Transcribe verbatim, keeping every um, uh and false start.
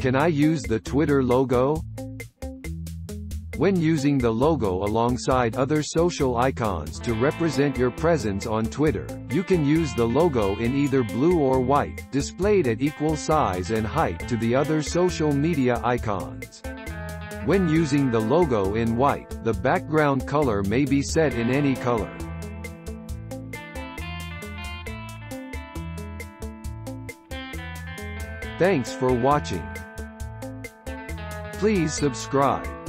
Can I use the Twitter logo? When using the logo alongside other social icons to represent your presence on Twitter, you can use the logo in either blue or white, displayed at equal size and height to the other social media icons. When using the logo in white, the background color may be set in any color. Thanks for watching. Please subscribe.